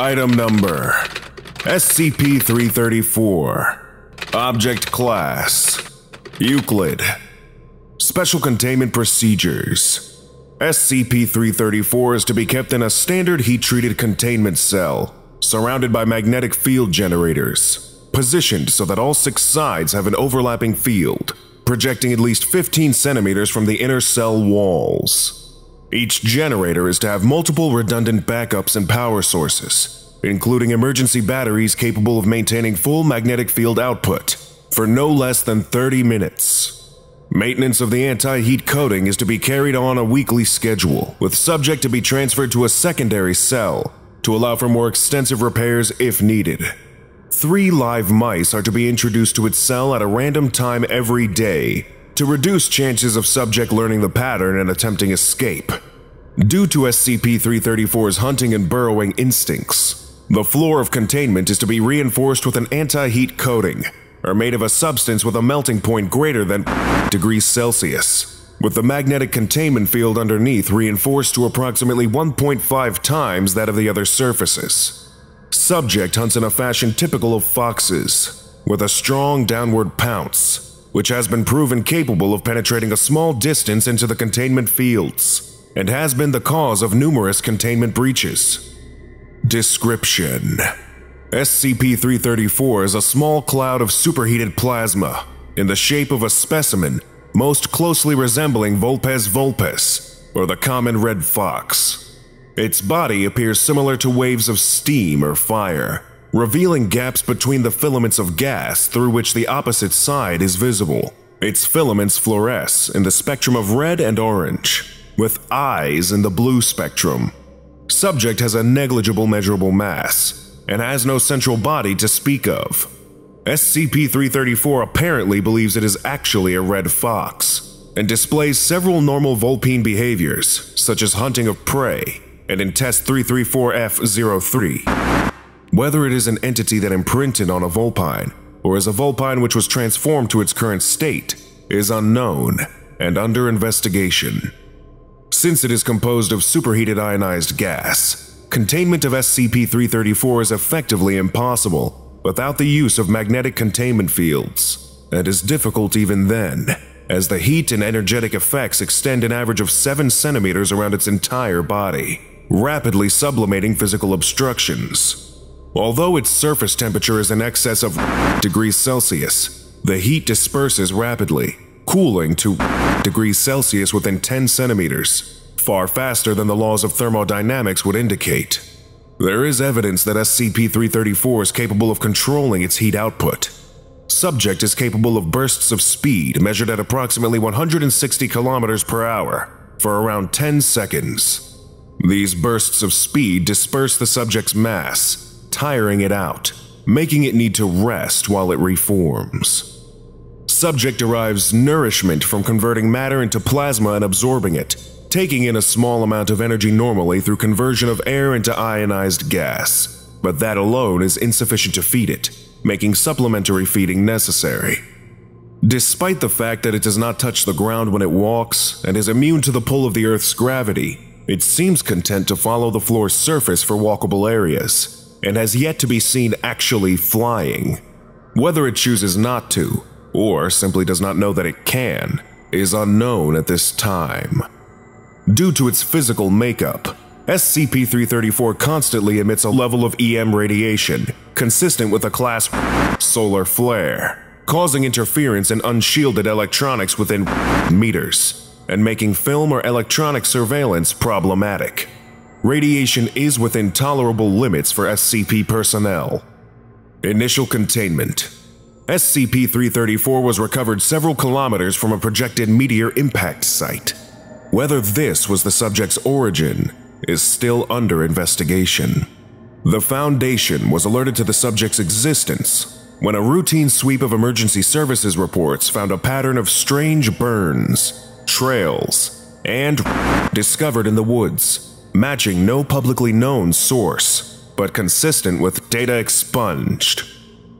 Item number SCP-334. Object class Euclid. Special containment procedures. SCP-334 is to be kept in a standard heat-treated containment cell surrounded by magnetic field generators, positioned so that all 6 sides have an overlapping field projecting at least 15 centimeters from the inner cell walls. Each generator is to have multiple redundant backups and power sources, including emergency batteries capable of maintaining full magnetic field output for no less than 30 minutes. Maintenance of the anti-heat coating is to be carried on a weekly schedule, with subject to be transferred to a secondary cell to allow for more extensive repairs if needed. 3 live mice are to be introduced to its cell at a random time every day to reduce chances of subject learning the pattern and attempting escape. Due to SCP-334's hunting and burrowing instincts, the floor of containment is to be reinforced with an anti-heat coating, are made of a substance with a melting point greater than degrees Celsius, with the magnetic containment field underneath reinforced to approximately 1.5 times that of the other surfaces. Subject hunts in a fashion typical of foxes, with a strong downward pounce, which has been proven capable of penetrating a small distance into the containment fields, and has been the cause of numerous containment breaches. Description: SCP-334 is a small cloud of superheated plasma in the shape of a specimen most closely resembling Vulpes vulpes, or the common red fox. Its body appears similar to waves of steam or fire, revealing gaps between the filaments of gas through which the opposite side is visible. Its filaments fluoresce in the spectrum of red and orange, with eyes in the blue spectrum. Subject has a negligible measurable mass and has no central body to speak of. SCP-334 apparently believes it is actually a red fox, and displays several normal vulpine behaviors, such as hunting of prey, and in Test 334F03. Whether it is an entity that imprinted on a vulpine, or is a vulpine which was transformed to its current state, is unknown and under investigation. Since it is composed of superheated ionized gas, containment of SCP-334 is effectively impossible without the use of magnetic containment fields, and is difficult even then, as the heat and energetic effects extend an average of 7 centimeters around its entire body, rapidly sublimating physical obstructions. Although its surface temperature is in excess of degrees Celsius, the heat disperses rapidly, cooling to degrees Celsius within 10 centimeters. Far faster than the laws of thermodynamics would indicate. There is evidence that SCP-334 is capable of controlling its heat output. Subject is capable of bursts of speed measured at approximately 160 kilometers per hour for around 10 seconds. These bursts of speed disperse the subject's mass, tiring it out, making it need to rest while it reforms. Subject derives nourishment from converting matter into plasma and absorbing it, taking in a small amount of energy normally through conversion of air into ionized gas, but that alone is insufficient to feed it, making supplementary feeding necessary. Despite the fact that it does not touch the ground when it walks and is immune to the pull of the Earth's gravity, it seems content to follow the floor's surface for walkable areas, and has yet to be seen actually flying. Whether it chooses not to, or simply does not know that it can, is unknown at this time. Due to its physical makeup, SCP-334 constantly emits a level of EM radiation consistent with a class solar flare, causing interference in unshielded electronics within meters and making film or electronic surveillance problematic. Radiation is within tolerable limits for SCP personnel. Initial containment. SCP-334 was recovered several kilometers from a projected meteor impact site. Whether this was the subject's origin is still under investigation. The Foundation was alerted to the subject's existence when a routine sweep of emergency services reports found a pattern of strange burns, trails, and discovered in the woods, matching no publicly known source, but consistent with data expunged.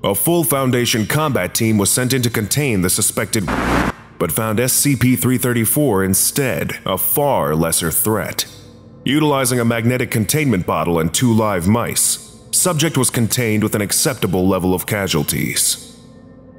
A full Foundation combat team was sent in to contain the suspected but found SCP-334 instead a far lesser threat. Utilizing a magnetic containment bottle and 2 live mice, Subject was contained with an acceptable level of casualties.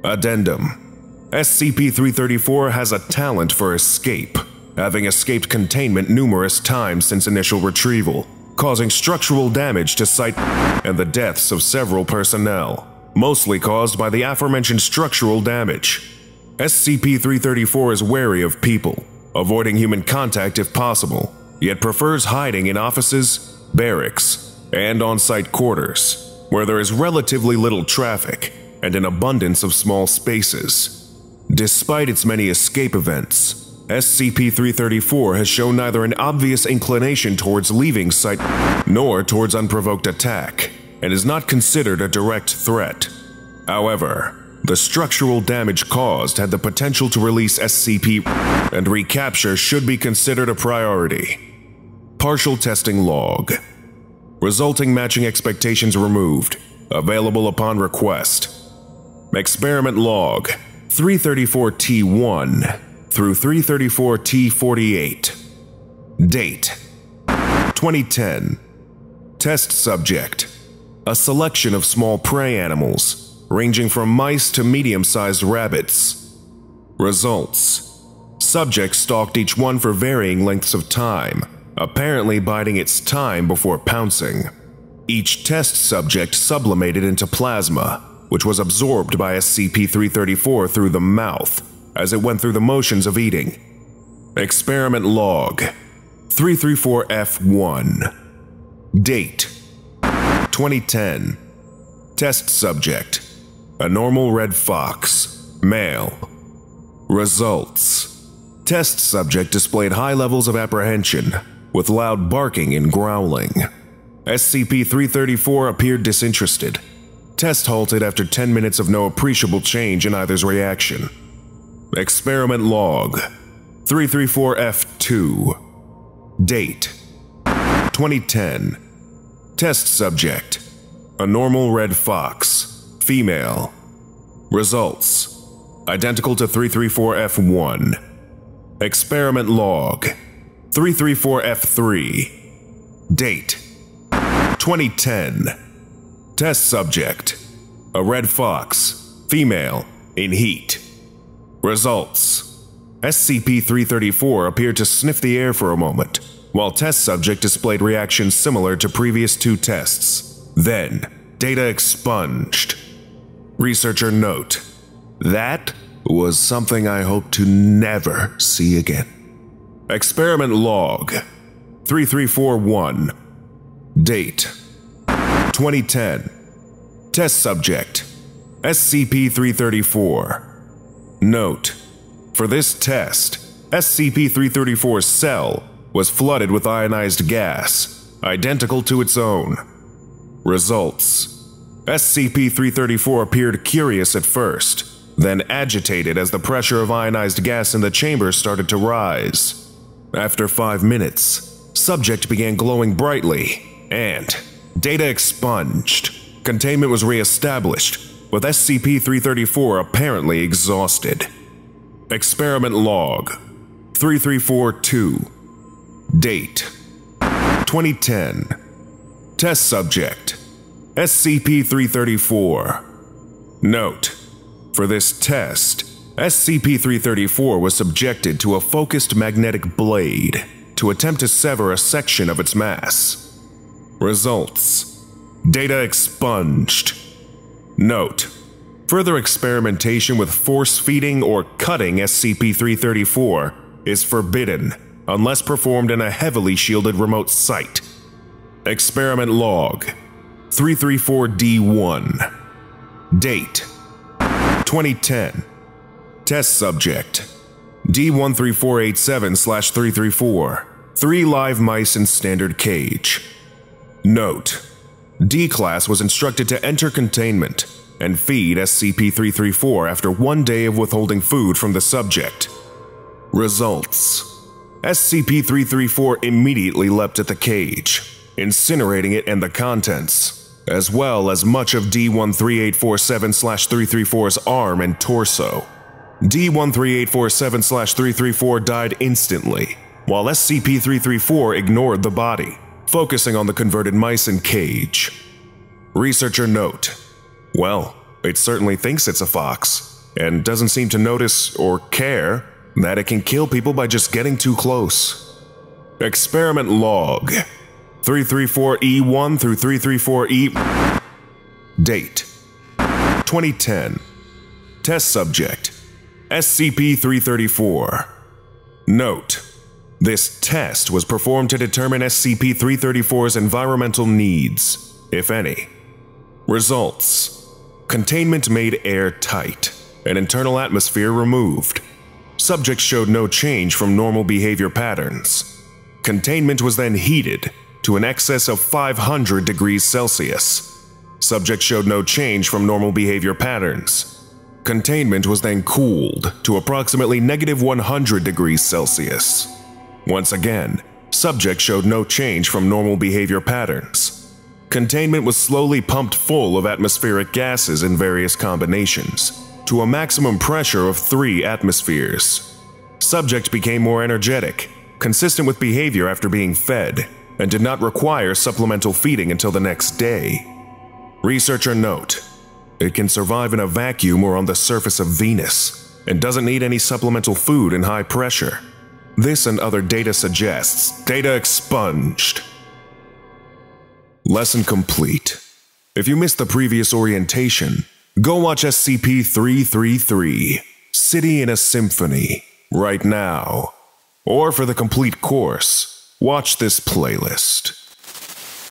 Addendum: SCP-334 has a talent for escape, having escaped containment numerous times since initial retrieval, causing structural damage to site and the deaths of several personnel, mostly caused by the aforementioned structural damage. SCP-334 is wary of people, avoiding human contact if possible, yet prefers hiding in offices, barracks, and on-site quarters, where there is relatively little traffic and an abundance of small spaces. Despite its many escape events, SCP-334 has shown neither an obvious inclination towards leaving site nor towards unprovoked attack, and is not considered a direct threat. However, the structural damage caused had the potential to release SCP, and recapture should be considered a priority. Partial testing log. Resulting matching expectations removed. Available upon request. Experiment log 334-T1 through 334-T48. Date: 2010. Test subject: a selection of small prey animals, ranging from mice to medium-sized rabbits. Results: subject stalked each one for varying lengths of time, apparently biding its time before pouncing. Each test subject sublimated into plasma, which was absorbed by SCP-334 through the mouth as it went through the motions of eating. Experiment log 334-F1. Date: 2010. Test subject: a normal red fox, male. Results: test subject displayed high levels of apprehension, with loud barking and growling. SCP-334 appeared disinterested. Test halted after 10 minutes of no appreciable change in either's reaction. Experiment log 334-F2. Date: 2010. Test subject: a normal red fox, female. Results: identical to 334-F1. Experiment log 334-F3. Date: 2010. Test subject: a red fox, female, in heat. Results: SCP-334 appeared to sniff the air for a moment, while test subject displayed reactions similar to previous two tests. Then, data expunged. Researcher note: that was something I hope to never see again. Experiment log 334-1. Date: 2010. Test subject: SCP-334. Note: for this test, SCP-334's cell was flooded with ionized gas, identical to its own. Results: SCP-334 appeared curious at first, then agitated as the pressure of ionized gas in the chamber started to rise. After 5 minutes, subject began glowing brightly, and data expunged. Containment was re-established, with SCP-334 apparently exhausted. Experiment log 334-2. Date: 2010. Test subject: SCP-334. Note: for this test, SCP-334 was subjected to a focused magnetic blade to attempt to sever a section of its mass. Results: data expunged. Note: further experimentation with force-feeding or cutting SCP-334 is forbidden unless performed in a heavily shielded remote site. Experiment log 334-D1. Date: 2010. Test subject: D13487/334. 3 live mice in standard cage. Note: D-Class was instructed to enter containment and feed SCP-334 after 1 day of withholding food from the subject. Results: SCP-334 immediately leapt at the cage, incinerating it and the contents, as well as much of D13847/334's arm and torso. D13847/334 died instantly, while SCP-334 ignored the body, focusing on the converted mice in cage. Researcher note: well, it certainly thinks it's a fox, and doesn't seem to notice or care that it can kill people by just getting too close. Experiment log: 334E1 through 334E. Date: 2010. Test subject: SCP-334. Note: this test was performed to determine SCP-334's environmental needs, if any. Results: containment made airtight, an internal atmosphere removed. Subject showed no change from normal behavior patterns. Containment was then heated to an excess of 500 degrees Celsius. Subject showed no change from normal behavior patterns. Containment was then cooled to approximately -100 degrees Celsius. Once again, subject showed no change from normal behavior patterns. Containment was slowly pumped full of atmospheric gases in various combinations to a maximum pressure of 3 atmospheres. Subject became more energetic, consistent with behavior after being fed, and did not require supplemental feeding until the next day. Researcher note: it can survive in a vacuum or on the surface of Venus, and doesn't need any supplemental food in high pressure. This and other data suggests data expunged. Lesson complete. If you missed the previous orientation, go watch SCP-333, City in a Symphony, right now. Or for the complete course, watch this playlist.